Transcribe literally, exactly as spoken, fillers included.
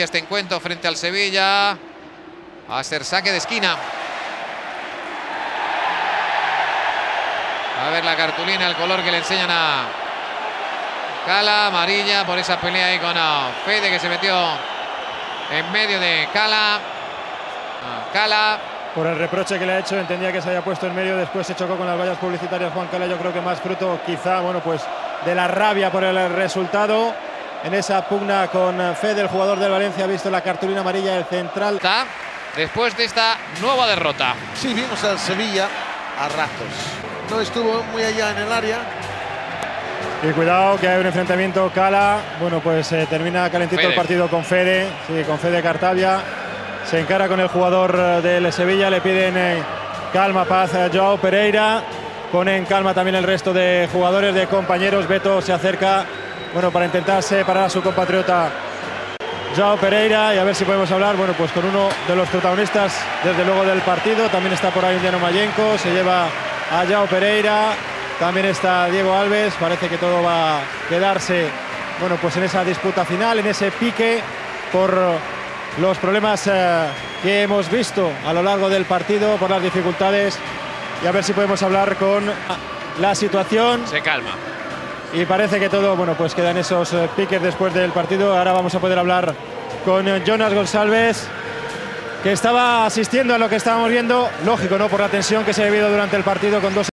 inicia este encuentro frente al Sevilla. Va a ser saque de esquina. A ver la cartulina, el color que le enseñan a Cala. Amarilla por esa pelea ahí con Fede, que se metió en medio de Cala. Cala. Por el reproche que le ha hecho, entendía que se había puesto en medio, después se chocó con las vallas publicitarias Juan Cala. Yo creo que más fruto quizá, bueno, pues de la rabia por el resultado. En esa pugna con Fede, el jugador del Valencia ha visto la cartulina amarilla del central. Después de esta nueva derrota. Sí, vimos al Sevilla a ratos. No estuvo muy allá en el área. Y cuidado que hay un enfrentamiento Cala. Bueno, pues eh, termina calentito Fede. El partido con Fede. Sí, con Fede Cartabia. Se encara con el jugador del Sevilla. Le piden eh, calma, paz a João Pereira. Pone en calma también el resto de jugadores, de compañeros. Beto se acerca, bueno, para intentar separar a su compatriota João Pereira. Y a ver si podemos hablar, bueno, pues con uno de los protagonistas, desde luego, del partido. También está por ahí Undiano Mallenco. Se lleva a João Pereira. También está Diego Alves. Parece que todo va a quedarse, bueno, pues en esa disputa final, en ese pique por los problemas eh, que hemos visto a lo largo del partido, por las dificultades. Y a ver si podemos hablar con la situación. Se calma. Y parece que todo, bueno, pues quedan esos eh, piques después del partido. Ahora vamos a poder hablar con eh, Jonas Gonçalves, que estaba asistiendo a lo que estábamos viendo. Lógico, ¿no?, por la tensión que se ha vivido durante el partido con dos